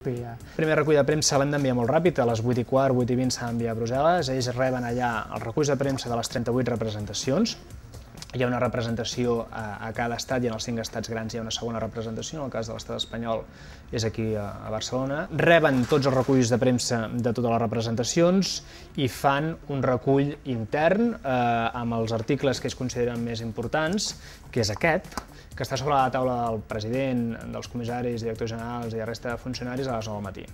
El primer recull de premsa l'hem d'enviar molt ràpid, a les 8:15, 8:20 s'ha d'enviar a Brussel·les. Ells reben allà els reculls de premsa de les 38 representacions. Hi ha una representació a cada estat i en els 5 estats grans hi ha una segona representació, en el cas de l'estat espanyol és aquí a Barcelona. Reben tots els reculls de premsa de totes les representacions i fan un recull intern amb els articles que ells consideren més importants, que és aquest, que està sobre la taula del president, dels comissaris, directors generals i la resta de funcionaris a les 9 del matí.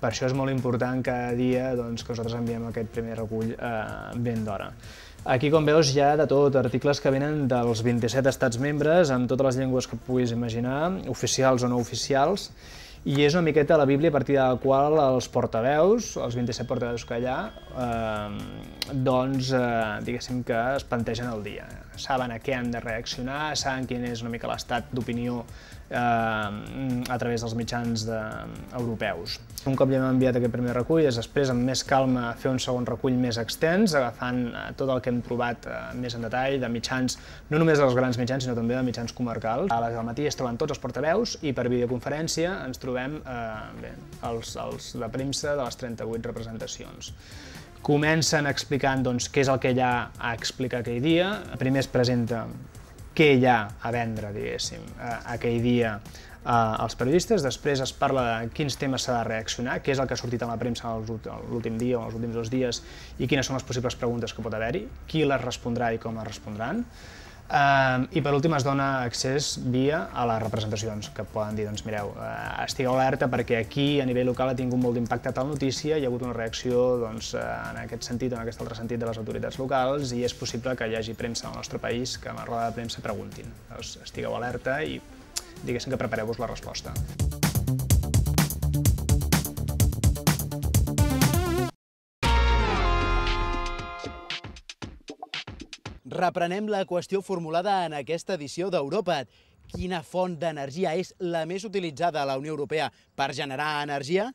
Per això és molt important cada dia doncs, que nosaltres enviem aquest primer recull ben d'hora. Aquí, com veus, hi ha de tot, articles que venen dels 27 estats membres, amb totes les llengües que puguis imaginar, oficials o no oficials, i és una miqueta la Bíblia a partir de la qual els portaveus, els 27 portaveus que hi ha, doncs, diguéssim que es plantegen el dia. Saben a què han de reaccionar, saben quin és una mica l'estat d'opinió a través dels mitjans europeus. Un cop ja hem enviat aquest primer recull, és després, amb més calma, fer un segon recull més extens, agafant tot el que hem trobat més en detall, de mitjans, no només dels grans mitjans, sinó també de mitjans comarcals. A les del matí es troben tots els portaveus i per videoconferència ens trobem els de premsa de les 38 representacions. Comencen explicant què és el que hi ha a explicar aquell dia. Primer es presenta què hi ha a vendre, diguéssim, aquell dia als periodistes. Després es parla de quins temes s'ha de reaccionar, què és el que ha sortit a la premsa l'últim dia o els últims 2 dies i quines són les possibles preguntes que pot haver-hi, qui les respondrà i com les respondran. I per últim es dona accés via a les representacions, que poden dir, doncs mireu, estigueu alerta perquè aquí a nivell local ha tingut molt d'impacte tal notícia, hi ha hagut una reacció doncs, en aquest sentit o en aquest altre sentit de les autoritats locals i és possible que hi hagi premsa al nostre país que en la roda de premsa preguntin. Llavors, estigueu alerta i diguéssim que prepareu-vos la resposta. Reprenem la qüestió formulada en aquesta edició d'Europat. Quina font d'energia és la més utilitzada a la Unió Europea per generar energia?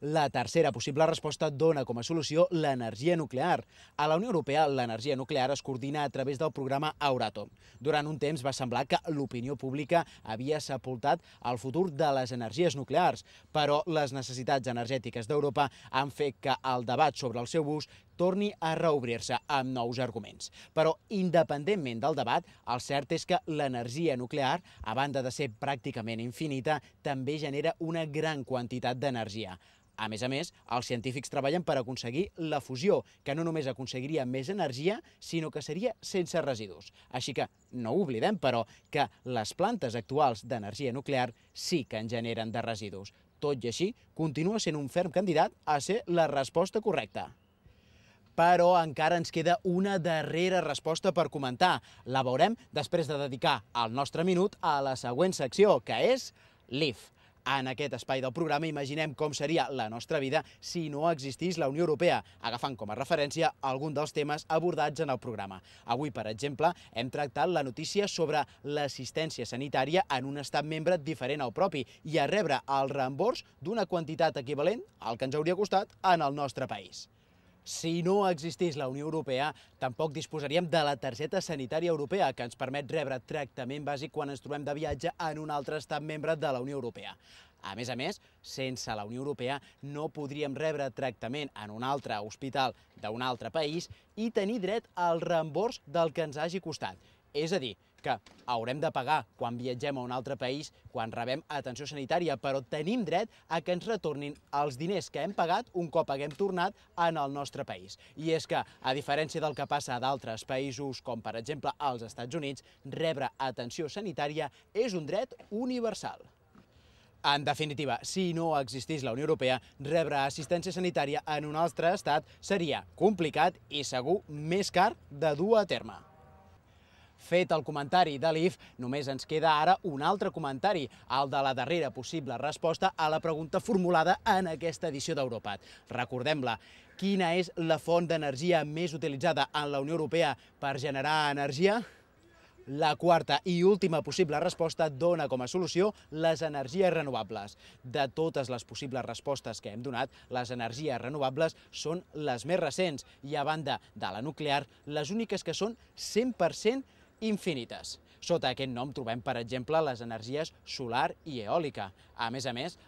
La tercera possible resposta dona com a solució l'energia nuclear. A la Unió Europea, l'energia nuclear es coordina a través del programa Euratom. Durant un temps va semblar que l'opinió pública havia sepultat el futur de les energies nuclears, però les necessitats energètiques d'Europa han fet que el debat sobre el seu ús torni a reobrir-se amb nous arguments. Però, independentment del debat, el cert és que l'energia nuclear, a banda de ser pràcticament infinita, també genera una gran quantitat d'energia. A més, els científics treballen per aconseguir la fusió, que no només aconseguiria més energia, sinó que seria sense residus. Així que no oblidem, però, que les plantes actuals d'energia nuclear sí que en generen de residus. Tot i així, continua sent un ferm candidat a ser la resposta correcta. Però encara ens queda una darrera resposta per comentar. La veurem després de dedicar el nostre minut a la següent secció, que és l'IF. En aquest espai del programa imaginem com seria la nostra vida si no existís la Unió Europea, agafant com a referència algun dels temes abordats en el programa. Avui, per exemple, hem tractat la notícia sobre l'assistència sanitària en un estat membre diferent al propi i a rebre el reembors d'una quantitat equivalent al que ens hauria costat en el nostre país. Si no existís la Unió Europea, tampoc disposaríem de la targeta sanitària europea, que ens permet rebre tractament bàsic quan ens trobem de viatge en un altre estat membre de la Unió Europea. A més, sense la Unió Europea no podríem rebre tractament en un altre hospital d'un altre país i tenir dret al reembors del que ens hagi costat. És a dir, que haurem de pagar quan viatgem a un altre país, quan rebem atenció sanitària, però tenim dret a que ens retornin els diners que hem pagat un cop haguem tornat en el nostre país. I és que, a diferència del que passa a d'altres països, com per exemple als Estats Units, rebre atenció sanitària és un dret universal. En definitiva, si no existís la Unió Europea, rebre assistència sanitària en un altre estat seria complicat i segur més car de dur a terme. Fet el comentari de l'IF, només ens queda ara un altre comentari, el de la darrera possible resposta a la pregunta formulada en aquesta edició d'Europat. Recordem-la. Quina és la font d'energia més utilitzada en la Unió Europea per generar energia? La quarta i última possible resposta dona com a solució les energies renovables. De totes les possibles respostes que hem donat, les energies renovables són les més recents i, a banda de la nuclear, les úniques que són 100% infinites. Sota aquest nom trobem, per exemple, les energies solar i eòlica. A més,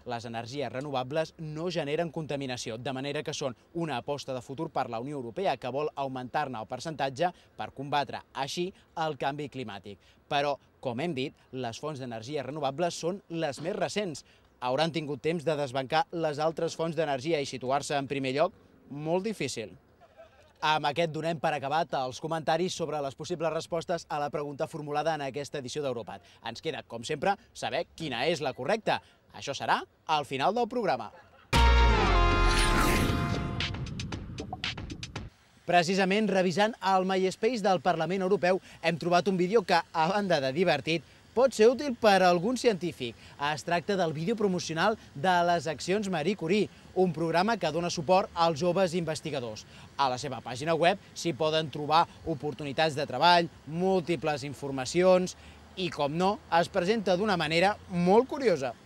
les energies renovables no generen contaminació, de manera que són una aposta de futur per la Unió Europea, que vol augmentar-ne el percentatge per combatre així el canvi climàtic. Però, com hem dit, les fonts d'energia renovables són les més recents. Hauran tingut temps de desbancar les altres fonts d'energia i situar-se en primer lloc? Molt difícil. Amb aquest donem per acabat els comentaris sobre les possibles respostes a la pregunta formulada en aquesta edició d'Europat. Ens queda, com sempre, saber quina és la correcta. Això serà al final del programa. Precisament, revisant el MySpace del Parlament Europeu, hem trobat un vídeo que, a banda de divertit, pot ser útil per a algun científic. Es tracta del vídeo promocional de les accions Marie Curie, un programa que dona suport als joves investigadors. A la seva pàgina web s'hi poden trobar oportunitats de treball, múltiples informacions i, com no, es presenta d'una manera molt curiosa.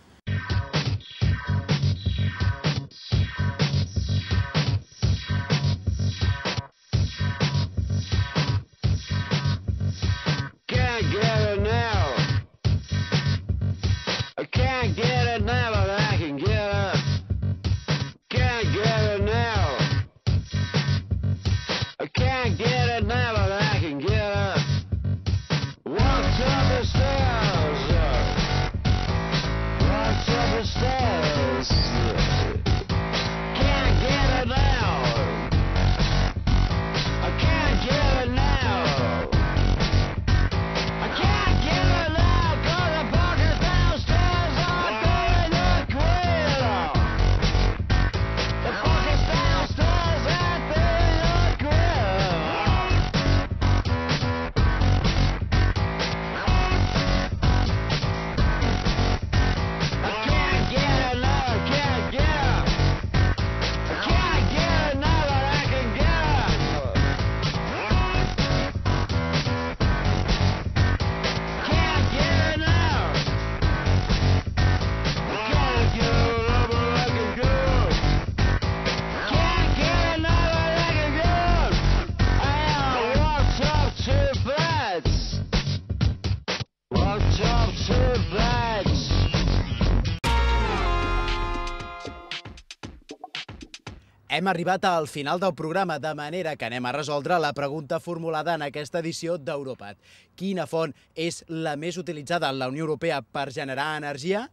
Hem arribat al final del programa, de manera que anem a resoldre la pregunta formulada en aquesta edició d'Europat. Quina font és la més utilitzada en la Unió Europea per generar energia?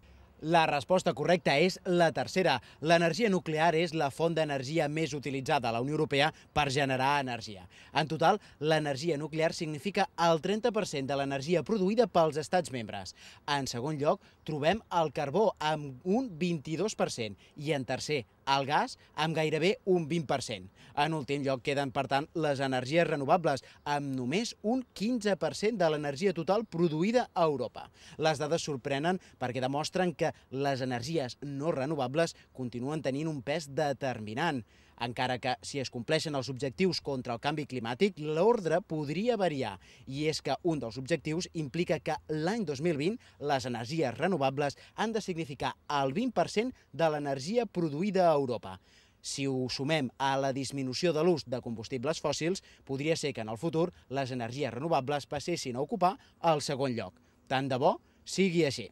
La resposta correcta és la tercera. L'energia nuclear és la font d'energia més utilitzada a la Unió Europea per generar energia. En total, l'energia nuclear significa el 30% de l'energia produïda pels Estats membres. En segon lloc, trobem el carbó, amb un 22%, i en tercer, el gas, amb gairebé un 20%. En últim lloc queden, per tant, les energies renovables, amb només un 15% de l'energia total produïda a Europa. Les dades sorprenen perquè demostren que les energies no renovables continuen tenint un pes determinant. Encara que, si es compleixen els objectius contra el canvi climàtic, l'ordre podria variar. I és que un dels objectius implica que l'any 2020 les energies renovables han de significar el 20% de l'energia produïda a Europa. Si ho sumem a la disminució de l'ús de combustibles fòssils, podria ser que en el futur les energies renovables passessin a ocupar el segon lloc. Tant de bo sigui així.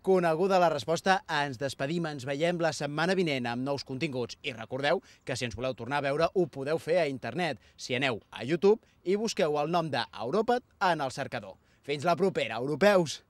Coneguda la resposta, ens despedim, ens veiem la setmana vinent amb nous continguts. I recordeu que si ens voleu tornar a veure ho podeu fer a internet, si aneu a YouTube i busqueu el nom d'Europat en el cercador. Fins la propera, europeus!